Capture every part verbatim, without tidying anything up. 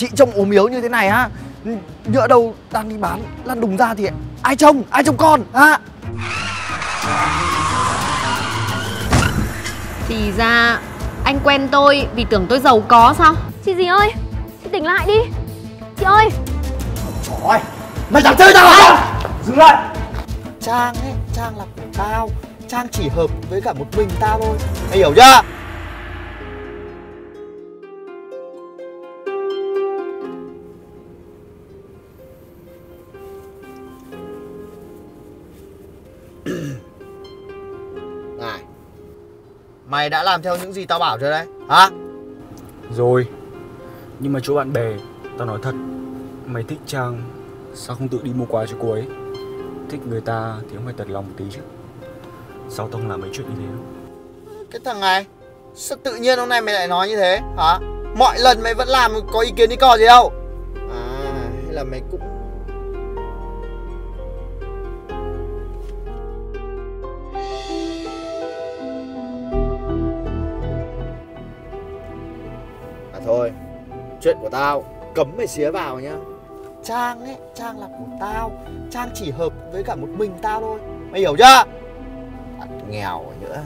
chị trông ốm yếu như thế này á, nhỡ đâu đang đi bán lăn đùng ra thì ai trông, ai trông con hả? Thì ra anh quen tôi vì tưởng tôi giàu có sao? Chị gì ơi, chị tỉnh lại đi. Chị ơi. Trời ơi, mày dám chơi tao hả? Dừng lại. Trang ấy, Trang là của tao. Trang chỉ hợp với cả một mình tao thôi. Mày hiểu chưa? Này, mày đã làm theo những gì tao bảo chưa đấy? Hả? Rồi. Nhưng mà chỗ bạn bè, tao nói thật, mày thích Trang, sao không tự đi mua quà cho cô ấy? Thích người ta thì cũng phải thật lòng một tí chứ. Sao tao không làm mấy chuyện như thế đâu? Cái thằng này, sao tự nhiên hôm nay mày lại nói như thế? Hả? Mọi lần mày vẫn làm có ý kiến đi cò gì đâu. À, hay là mày cũng... À thôi, chuyện của tao cấm mày xía vào nhá. Trang ấy, Trang là của tao. Trang chỉ hợp với cả một mình tao thôi. Mày hiểu chưa? Nghèo nữa.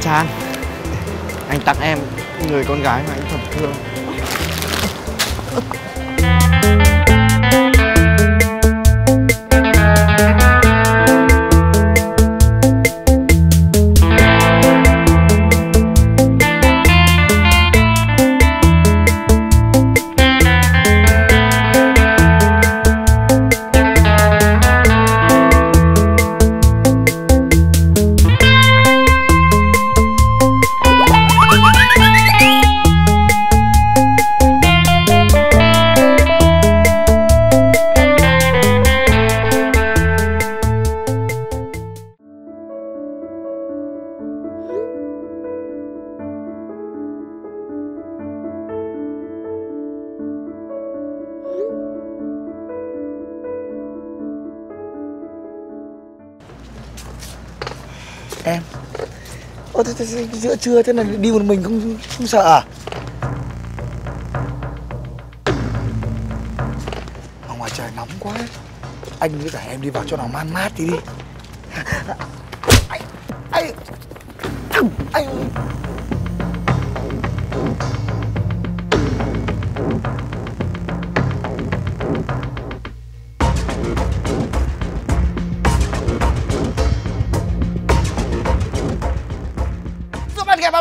Trang, anh tặng em người con gái mà anh thầm thương. Em, ô thế, thế, thế, giữa trưa thế này đi một mình không không sợ à? Ở ngoài trời nóng quá, anh với cả em đi vào chỗ nào man mát thì đi. Anh, anh, anh.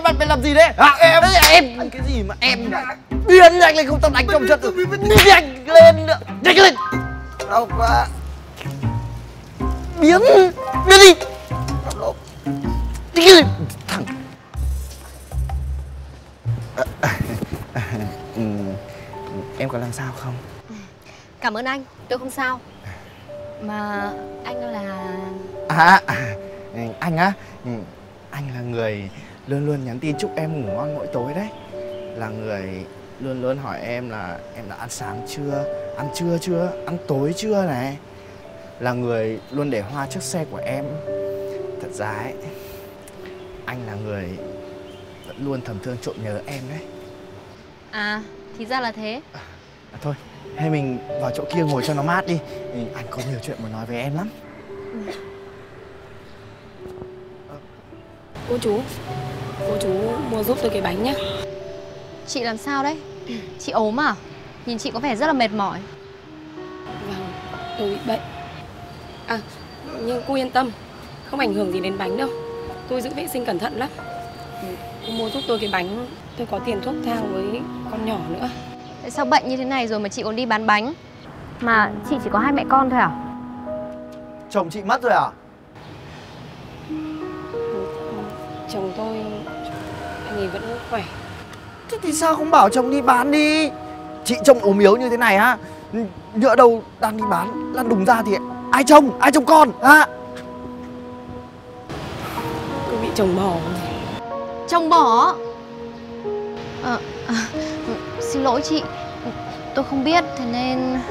Bạn mày làm gì đấy? À, em em anh cái gì mà em điên anh lên không? Tao đánh trong chân rồi. Nhanh lên nữa, nhanh lên. Đau quá. Biến biến đi. Đi thằng. Em có làm sao không? Cảm ơn anh, tôi không sao. Mà anh là à, à anh á, anh là người luôn luôn nhắn tin chúc em ngủ ngon mỗi tối đấy. Là người luôn luôn hỏi em là em đã ăn sáng chưa, ăn trưa chưa, ăn tối chưa này. Là người luôn để hoa trước xe của em. Thật ra ấy, anh là người vẫn luôn thầm thương trộm nhớ em đấy. À, thì ra là thế. À, à thôi, hay mình vào chỗ kia ngồi cho nó mát đi. Anh có nhiều chuyện muốn nói với em lắm. Ừ. Cô chú, cô chú mua giúp tôi cái bánh nhé. Chị làm sao đấy? Chị ốm à? Nhìn chị có vẻ rất là mệt mỏi. Vâng, tôi bị bệnh. À, nhưng cô yên tâm, không ảnh hưởng gì đến bánh đâu. Tôi giữ vệ sinh cẩn thận lắm. Cô mua giúp tôi cái bánh, tôi có tiền thuốc thang với con nhỏ nữa. Tại sao bệnh như thế này rồi mà chị còn đi bán bánh? Mà chị chỉ có hai mẹ con thôi à? Chồng chị mất rồi à? Chồng tôi, anh ấy vẫn khỏe. Thế thì sao không bảo chồng đi bán đi? Chị trông ốm yếu như thế này á, nhỡ đâu đang đi bán lăn đùng ra thì ai trông, ai trông con hả? Tôi bị chồng bỏ. chồng bỏ. À, à, xin lỗi chị, tôi không biết, thế nên...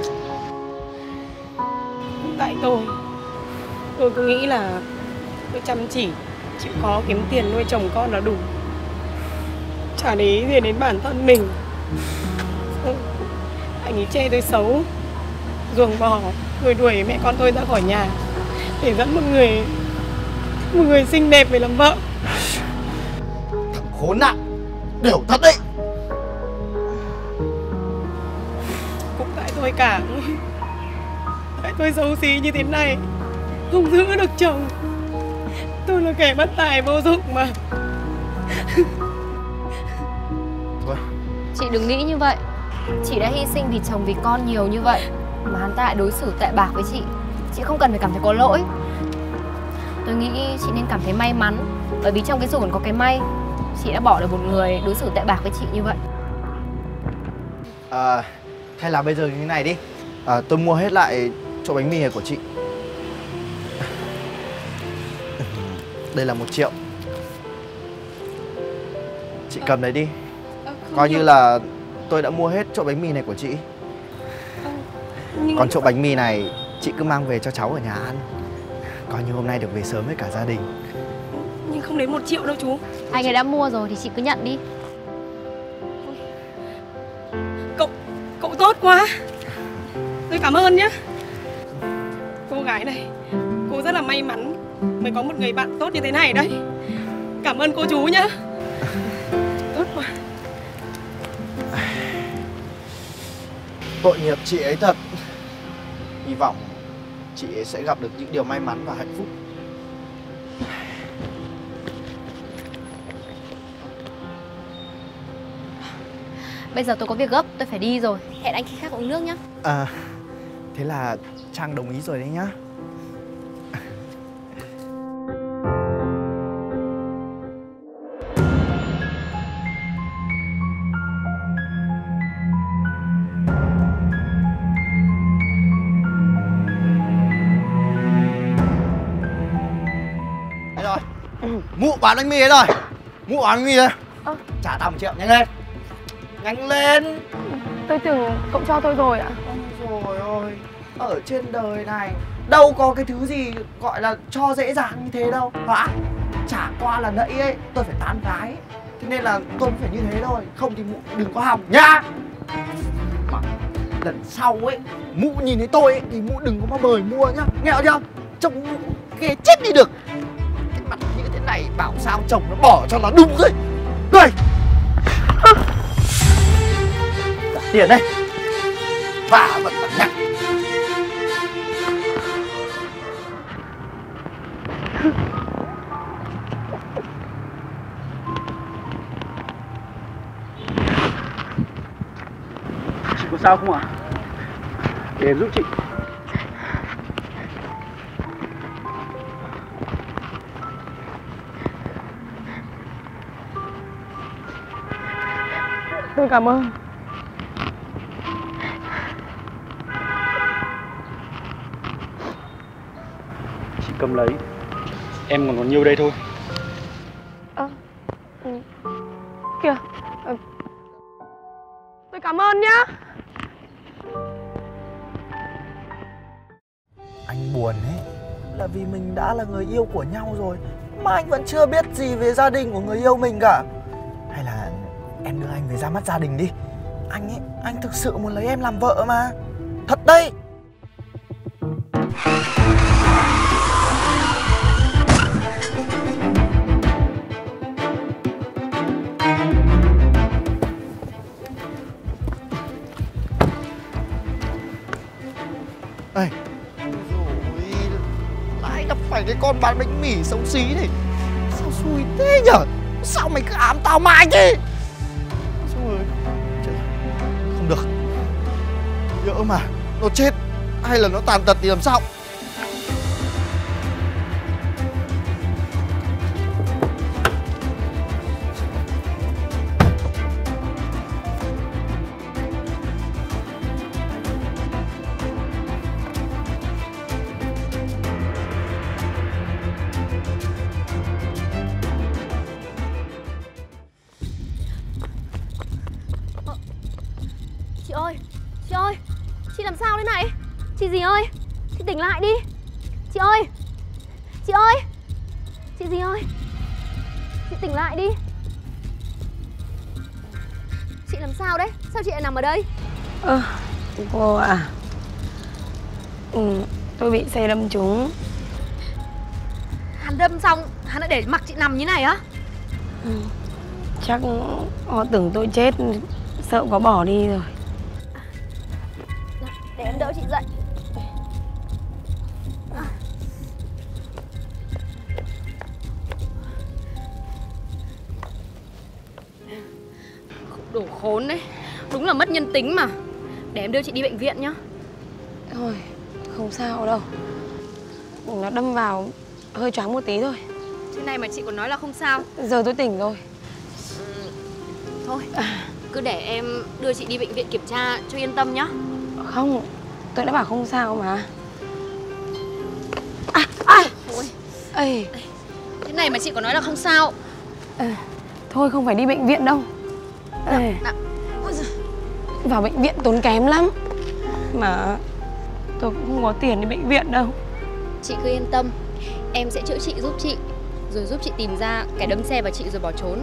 Tại tôi, tôi cứ nghĩ là tôi chăm chỉ, chịu khó kiếm tiền nuôi chồng con là đủ. Chả để ý gì đến bản thân mình. Anh ấy chê tôi xấu, ruồng bỏ, rồi đuổi mẹ con tôi ra khỏi nhà để dẫn một người một người xinh đẹp về làm vợ. Thằng khốn nạn, đều thật đấy. Cũng tại tôi cả, tại tôi xấu xí như thế này, không giữ được chồng. Tôi là kẻ bất tài vô dụng mà. Thôi. Chị đừng nghĩ như vậy. Chị đã hy sinh vì chồng vì con nhiều như vậy mà hắn ta lại đối xử tệ bạc với chị. Chị không cần phải cảm thấy có lỗi. Tôi nghĩ chị nên cảm thấy may mắn, bởi vì trong cái rủi có cái may. Chị đã bỏ được một người đối xử tệ bạc với chị như vậy. À, hay là bây giờ như thế này đi, à, tôi mua hết lại chỗ bánh mì này của chị. Đây là một triệu. Chị cầm đấy đi, coi như là tôi đã mua hết chỗ bánh mì này của chị. Còn chỗ bánh mì này chị cứ mang về cho cháu ở nhà ăn, coi như hôm nay được về sớm với cả gia đình. Nhưng không đến một triệu đâu chú. Anh ấy đã mua rồi thì chị cứ nhận đi. Cậu, cậu tốt quá. Tôi cảm ơn nhé. Cô gái này, cô rất là may mắn mới có một người bạn tốt như thế này đấy. Cảm ơn cô chú nhá. Tốt quá. Tội nghiệp chị ấy thật. Hy vọng chị ấy sẽ gặp được những điều may mắn và hạnh phúc. Bây giờ tôi có việc gấp, tôi phải đi rồi. Hẹn anh khi khác uống nước nhá. À, thế là Trang đồng ý rồi đấy nhá. Mụ bán bánh mì ấy rồi. Mụ bán bánh mì đấy. Ờ. Trả tao một triệu, nhanh lên. Nhanh lên. Tôi tưởng cậu cho tôi rồi ạ. Ôi dồi ôi. Ở trên đời này đâu có cái thứ gì gọi là cho dễ dàng như thế đâu. Hả? Chả qua là nãy ấy, tôi phải tán gái, thế nên là tôi phải như thế thôi. Không thì mụ đừng có hỏng nhá. Mà lần sau ấy, mụ nhìn thấy tôi ấy, thì mụ đừng có mà mời mua nhá. Nghe chưa? Trông mụ ghê chết đi được. Cái mặt như thế này bảo sao chồng nó bỏ cho nó đúng rồi. Đây. Tiền đây. Và vẫn bật nhạc. Chị có sao không ạ? À? Để em giúp chị. Tôi cảm ơn. Cầm lấy, em còn còn nhiều đây thôi. À, ừ. Kìa, à, tôi cảm ơn nhá. Anh buồn ấy, là vì mình đã là người yêu của nhau rồi mà anh vẫn chưa biết gì về gia đình của người yêu mình cả. Hay là em đưa anh về ra mắt gia đình đi. Anh ấy, anh thực sự muốn lấy em làm vợ mà. Thật đấy. Cái con bán bánh mì xấu xí này sao xui thế nhở? Sao mày cứ ám tao mãi thế? Rồi không được, nhỡ mà nó chết hay là nó tàn tật thì làm sao? ơi, chị ơi, chị làm sao thế này? Chị gì ơi, chị tỉnh lại đi. Chị ơi, chị ơi, chị gì ơi, chị tỉnh lại đi. Chị làm sao đấy? Sao chị lại nằm ở đây? Ờ, cô à, ừ, tôi bị xe đâm trúng. Hắn đâm xong, hắn đã để mặc chị nằm như này á? Ừ, chắc họ tưởng tôi chết, sợ có bỏ đi rồi. Để em đỡ chị dậy. Đồ khốn đấy, đúng là mất nhân tính mà. Để em đưa chị đi bệnh viện nhá. Thôi, không sao đâu. Nó đâm vào hơi choáng một tí thôi. Thế này mà chị còn nói là không sao. Giờ tôi tỉnh rồi. Ừ, thôi, cứ để em đưa chị đi bệnh viện kiểm tra cho yên tâm nhá. Không, tôi đã bảo không sao mà. À, à. Ôi. Ê. Thế này mà chị còn nói là không sao. À, thôi không phải đi bệnh viện đâu. Ê, vào bệnh viện tốn kém lắm. Mà tôi cũng không có tiền đi bệnh viện đâu. Chị cứ yên tâm, em sẽ chữa trị giúp chị, rồi giúp chị tìm ra kẻ đâm xe vào chị rồi bỏ trốn.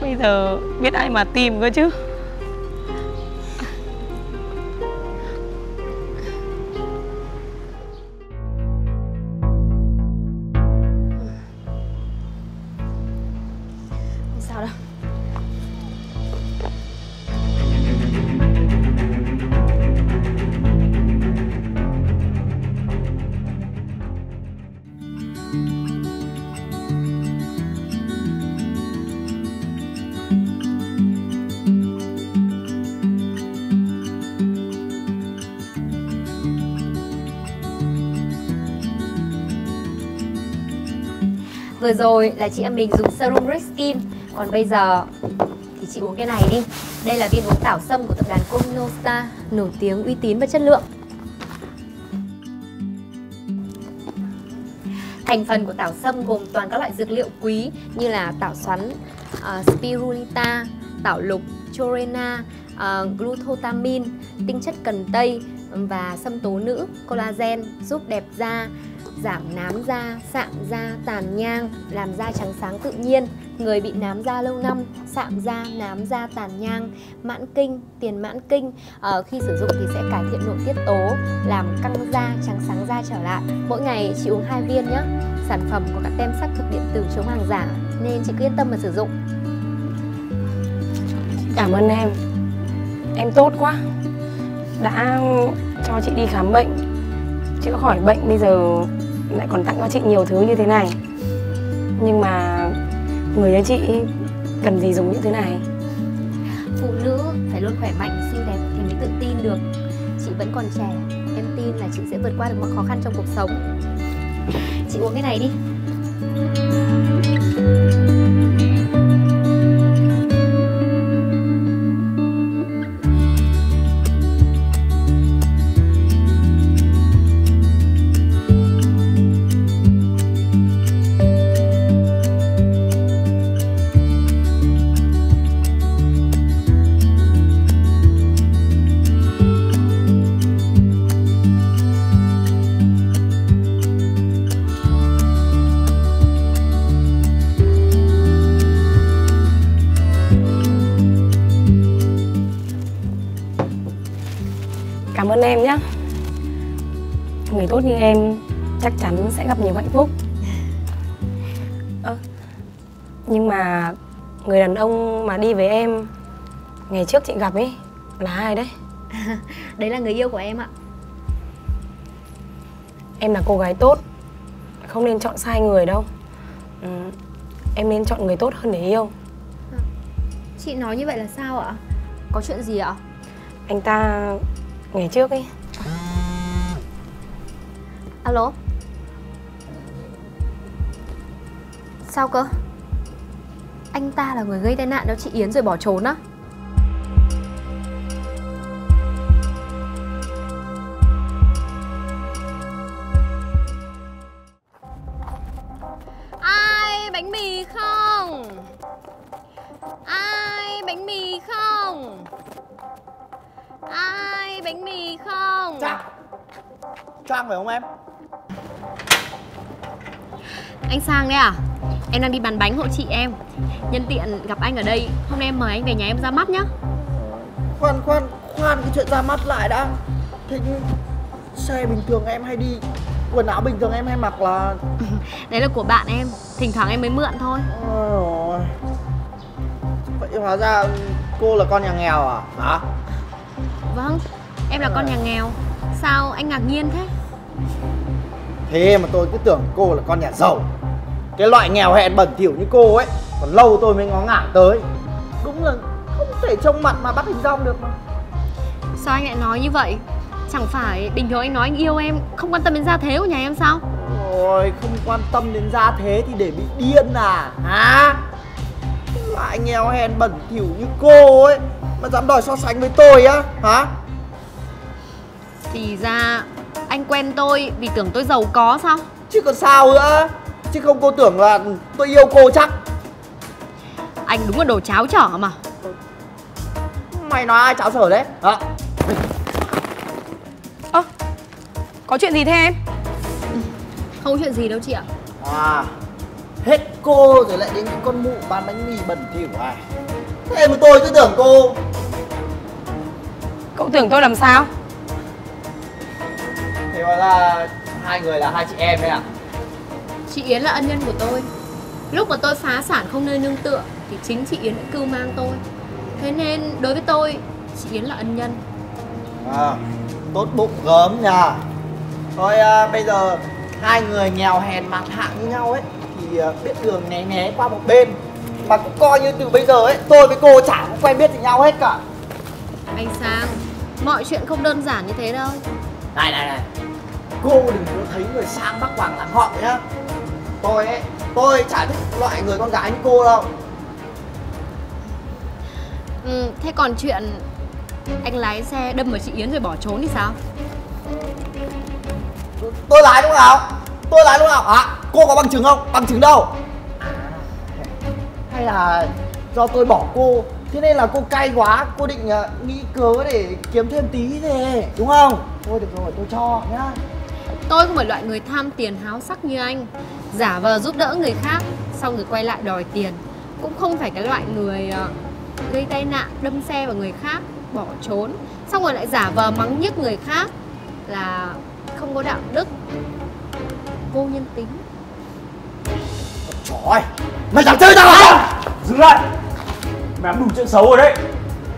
Bây giờ biết ai mà tìm cơ chứ. Vừa rồi là chị em mình dùng serum Red Skin. Còn bây giờ thì chị uống cái này đi. Đây là viên uống tảo sâm của tập đoàn Cognosta, nổi tiếng uy tín và chất lượng. Thành phần của tảo sâm gồm toàn các loại dược liệu quý như là tảo xoắn, uh, spirulina, tảo lục, chlorella, uh, glutathione, tinh chất cần tây và sâm tố nữ, collagen, giúp đẹp da, giảm nám da, sạm da, tàn nhang, làm da trắng sáng tự nhiên. Người bị nám da lâu năm, sạm da, nám da, tàn nhang, mãn kinh, tiền mãn kinh, ờ, khi sử dụng thì sẽ cải thiện nội tiết tố, làm căng da, trắng sáng da trở lại. Mỗi ngày chị uống hai viên nhé. Sản phẩm có các tem xác thực điện tử chống hàng giả nên chị cứ yên tâm mà sử dụng. Cảm ơn em. Em tốt quá, đã cho chị đi khám bệnh, chữa khỏi bệnh, bây giờ lại còn tặng cho chị nhiều thứ như thế này. Nhưng mà người như chị cần gì dùng những thứ này? Phụ nữ phải luôn khỏe mạnh, xinh đẹp thì mới tự tin được. Chị vẫn còn trẻ, em tin là chị sẽ vượt qua được mọi khó khăn trong cuộc sống. Chị uống cái này đi. Cảm ơn em nhé. Người tốt như em chắc chắn sẽ gặp nhiều hạnh phúc. À, nhưng mà người đàn ông mà đi với em ngày trước chị gặp ấy là ai đấy? Đấy là người yêu của em ạ. Em là cô gái tốt, không nên chọn sai người đâu. Ừ, em nên chọn người tốt hơn để yêu. À, chị nói như vậy là sao ạ? Có chuyện gì ạ? Anh ta ngày trước ấy. Alo, sao cơ? Anh ta là người gây tai nạn cho chị Yến rồi bỏ trốn á? Ai bánh mì không? Ai bánh mì mì không? Ai bánh mì không? Trang! Trang phải không em? Anh Sang đấy à? Em đang đi bán bánh hộ chị em. Nhân tiện gặp anh ở đây, hôm nay em mời anh về nhà em ra mắt nhá. Khoan, khoan, khoan cái chuyện ra mắt lại đã. Thế xe bình thường em hay đi, quần áo bình thường em hay mặc là... Đấy là của bạn em, thỉnh thoảng em mới mượn thôi. Ôi, vậy hóa ra cô là con nhà nghèo à? Hả? Vâng, em là con nhà nghèo. Sao anh ngạc nhiên thế? Thế mà tôi cứ tưởng cô là con nhà giàu. Cái loại nghèo hèn bẩn thỉu như cô ấy còn lâu tôi mới ngó ngàng tới. Đúng là không thể trông mặt mà bắt hình dong được mà. Sao anh lại nói như vậy? Chẳng phải bình thường anh nói anh yêu em, không quan tâm đến gia thế của nhà em sao? Ôi, không quan tâm đến gia thế thì để bị điên à? Hả? Cái loại nghèo hèn bẩn thỉu như cô ấy mà dám đòi so sánh với tôi á? Hả? Thì ra anh quen tôi vì tưởng tôi giàu có sao? Chứ còn sao nữa? Chứ không cô tưởng là tôi yêu cô chắc? Anh đúng là đồ cháo chở mà. Mày nói ai cháo chở đấy? Hả? À. Ơ, à, có chuyện gì thế em? Không có chuyện gì đâu chị ạ. À, hết cô rồi lại đến những con mụ bán bánh mì bẩn thỉu à? Thế mà tôi cứ tưởng cô... Cậu tưởng tôi làm sao? Thế gọi là hai người là hai chị em đấy à? Chị Yến là ân nhân của tôi. Lúc mà tôi phá sản không nơi nương tựa thì chính chị Yến đã cưu mang tôi. Thế nên đối với tôi, chị Yến là ân nhân. À, tốt bụng gớm nhờ. Thôi à, bây giờ hai người nghèo hèn mặt hạng như nhau ấy thì à, biết đường né né qua một bên. Mà cũng coi như từ bây giờ ấy, tôi với cô chẳng có quen biết gì nhau hết cả. Anh Sang, mọi chuyện không đơn giản như thế đâu. Này này này, cô đừng có thấy người sang Bắc Hoàng làm họ nhá. Tôi ấy, tôi chả thích loại người con gái như cô đâu. Ừ, thế còn chuyện anh lái xe đâm vào chị Yến rồi bỏ trốn thì sao? Tôi lái lúc nào? Tôi lái lúc nào? À, cô có bằng chứng không? Bằng chứng đâu? Hay là do tôi bỏ cô, thế nên là cô cay quá, cô định nghĩ cớ để kiếm thêm tí thế, đúng không? Thôi được rồi, tôi cho nhá. Tôi không phải loại người tham tiền háo sắc như anh, giả vờ giúp đỡ người khác xong rồi quay lại đòi tiền. Cũng không phải cái loại người gây tai nạn, đâm xe vào người khác, bỏ trốn xong rồi lại giả vờ mắng nhiếc người khác là không có đạo đức, vô nhân tính. Trời ơi, mày dám chơi tao hả? Dừng lại, mày đủ chuyện xấu rồi đấy.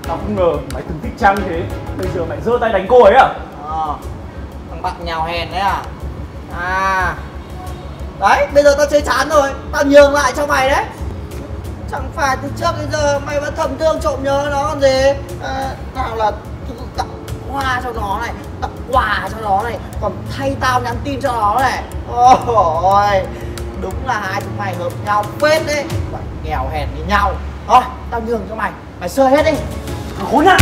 Tao không ngờ mày từng thích Trang thế, bây giờ mày giơ tay đánh cô ấy à? À, thằng bạn nghèo hèn đấy à? À, đấy, bây giờ tao chơi chán rồi, tao nhường lại cho mày đấy. Chẳng phải từ trước đến giờ mày vẫn thầm thương trộm nhớ nó còn gì. À, nào là tặng hoa cho nó này, tặng quà cho nó này, còn thay tao nhắn tin cho nó này. Ôi, đúng là hai chúng mày hợp nhau phết đấy, mày nghèo hèn với nhau. Thôi, tao nhường cho mày, mày sơ hết đi. Khốn nạn!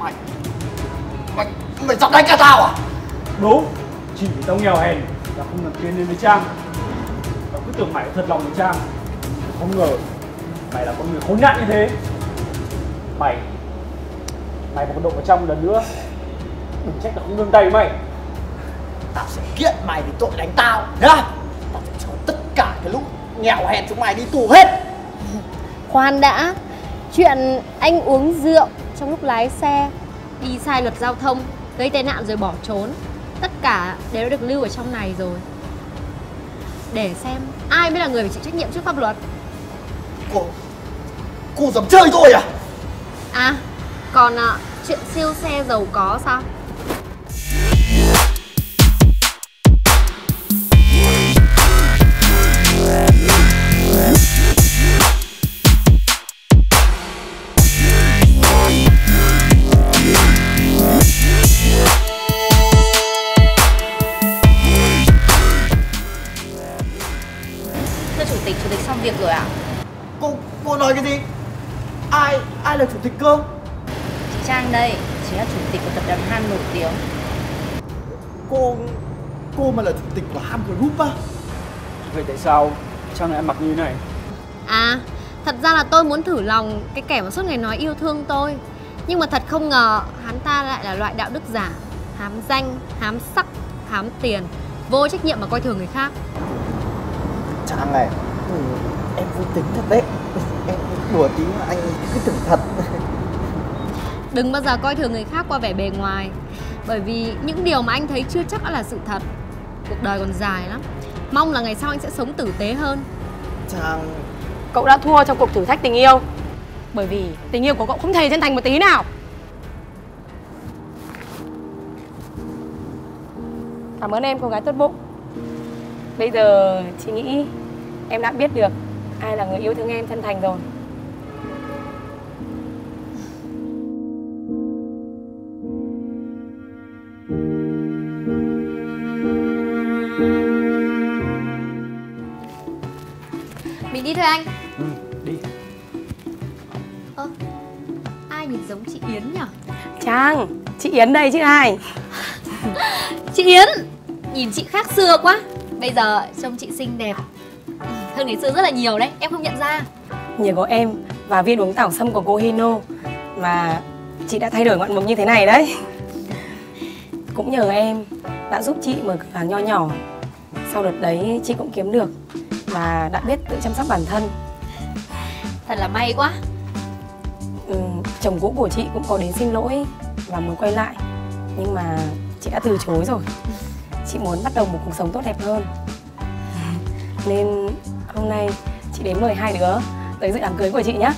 Mày... Mày... Mày dám đánh cả tao à? Đúng, chỉ vì tao nghèo hèn, tao không làm tiền đến với Trang. Tao cứ tưởng mày thật lòng với Trang, không ngờ mày là con người khốn nạn như thế. Mày... Mày mà còn động vào Trang một lần nữa, đừng trách tao không nương tay với mày. Tao sẽ kiện mày vì tội đánh tao, nhá. Tao sẽ cho tất cả cái lúc nghèo hèn chúng mày đi tù hết. Khoan đã, chuyện anh uống rượu trong lúc lái xe, đi sai luật giao thông, gây tai nạn rồi bỏ trốn, tất cả đều được lưu ở trong này rồi. Để xem ai mới là người phải chịu trách nhiệm trước pháp luật. Cô... Cô dám chơi tôi à? À, còn à, chuyện siêu xe giàu có sao? Việc rồi ạ. À? Cô cô nói cái gì? Ai ai là chủ tịch cơ? Chị Trang đây, chính là chủ tịch của tập đoàn Ham nổi tiếng. Cô cô mà là chủ tịch của Ham Group á? Vậy tại sao Trang lại mặc như thế này? À, Thật ra là tôi muốn thử lòng cái kẻ mà suốt ngày nói yêu thương tôi, nhưng mà thật không ngờ hắn ta lại là loại đạo đức giả, hám danh, hám sắc, hám tiền, vô trách nhiệm mà coi thường người khác. Trang này, ừ, em vui tính thật đấy. Em đùa tí mà anh cứ tưởng thật. Đừng bao giờ coi thường người khác qua vẻ bề ngoài, bởi vì những điều mà anh thấy chưa chắc đã là sự thật. Cuộc đời còn dài lắm. Mong là ngày sau anh sẽ sống tử tế hơn. Trang, cậu đã thua trong cuộc thử thách tình yêu, bởi vì tình yêu của cậu không thể chân thành một tí nào. Cảm ơn em, cô gái tốt bụng. Bây giờ chị nghĩ em đã biết được ai là người yêu thương em chân thành rồi. Mình đi thôi anh. Ừ, đi. Ơ, ai nhìn giống chị Yến nhở? Trang, chị Yến đây chứ ai. Chị Yến, nhìn chị khác xưa quá. Bây giờ trông chị xinh đẹp hơn ngày xưa rất là nhiều đấy, em không nhận ra. Nhờ có em và viên uống tảo sâm của cô Hino mà chị đã thay đổi ngoạn mục như thế này đấy. Cũng nhờ em đã giúp chị mở cửa hàng nho nhỏ. Sau đợt đấy chị cũng kiếm được và đã biết tự chăm sóc bản thân. Thật là may quá. Ừ, chồng cũ của chị cũng có đến xin lỗi và muốn quay lại, nhưng mà chị đã từ chối rồi. Chị muốn bắt đầu một cuộc sống tốt đẹp hơn, nên hôm nay chị đến mời hai đứa tới dự đám cưới của chị nhé.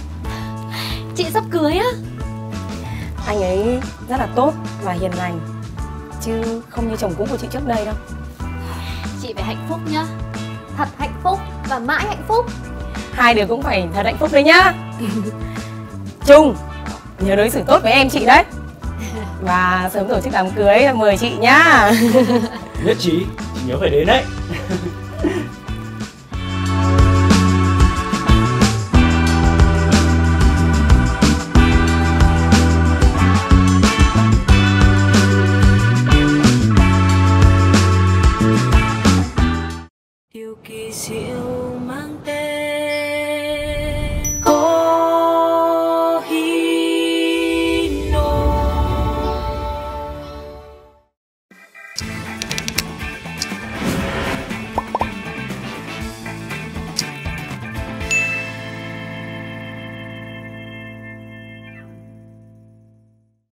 Chị sắp cưới á? Anh ấy rất là tốt và hiền lành, chứ không như chồng cũ của chị trước đây đâu. Chị phải hạnh phúc nhá. Thật hạnh phúc và mãi hạnh phúc. Hai đứa cũng phải thật hạnh phúc đấy nhá. Chung, nhớ đối xử tốt với em chị đấy. Và sớm tổ chức đám cưới mời chị nhá. Nhất trí, chị nhớ phải đến đấy.